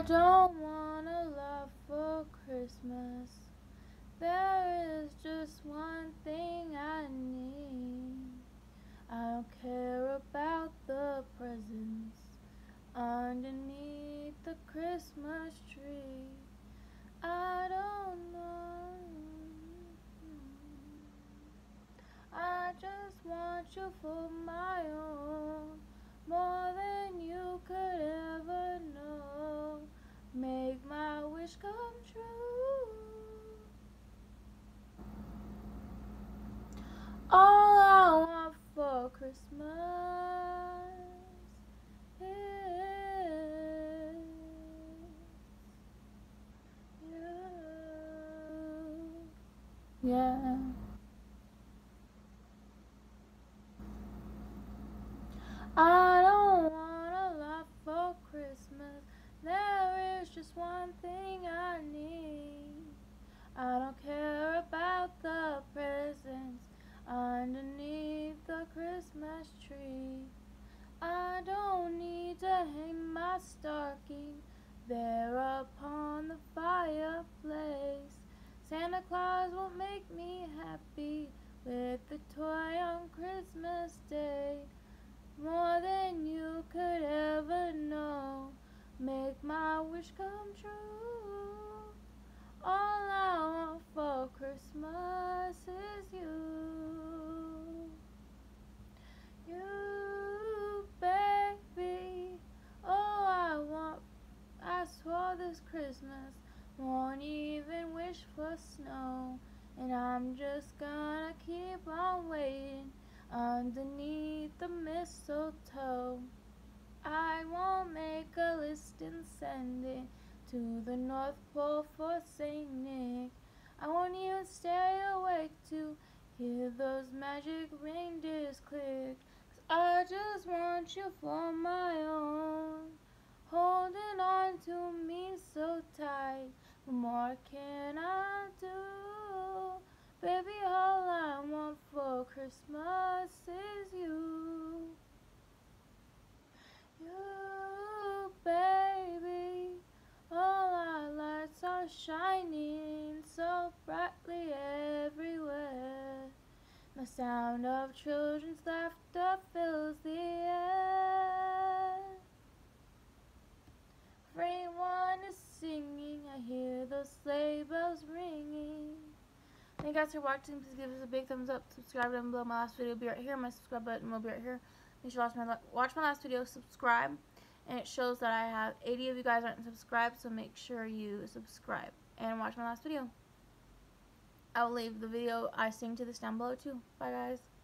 I don't want a lot for Christmas. There is just one thing I need. I don't care about the presents underneath the Christmas tree. I don't know. I just want you for my own, more than you could ever know. Make my wish come true. All I want for Christmas is you. Yeah. I don't want a lot for Christmas. There is just one thing I need. I don't care about the presents underneath the Christmas tree. I don't need to hang my stocking there upon the fireplace. Santa Claus will make me happy with the toy on Christmas Day. More than you could ever know, make my wish come true. All I want for Christmas is you. You, baby, oh, I swore this Christmas won't even wish for snow, and I'm just gonna keep on waiting underneath the mistletoe. I won't make a list and send it to the North Pole for St. Nick. I won't even stay awake to hear those magic reindeers click. 'Cause I just want you for my own, holding on to me so tight. What more can I do? Baby, all I want for Christmas is you. You, baby, all our lights are shining so brightly everywhere. The sound of children's laughter fills the air. Everyone is singing, I hear those sleigh bells ringing. Thank you guys for watching. Please give us a big thumbs up. Subscribe down below. My last video will be right here. My subscribe button will be right here. You should watch my last video. Subscribe, and it shows that I have 80 of you guys aren't subscribed. So make sure you subscribe and watch my last video. I'll leave the video I sing to this down below too. Bye guys.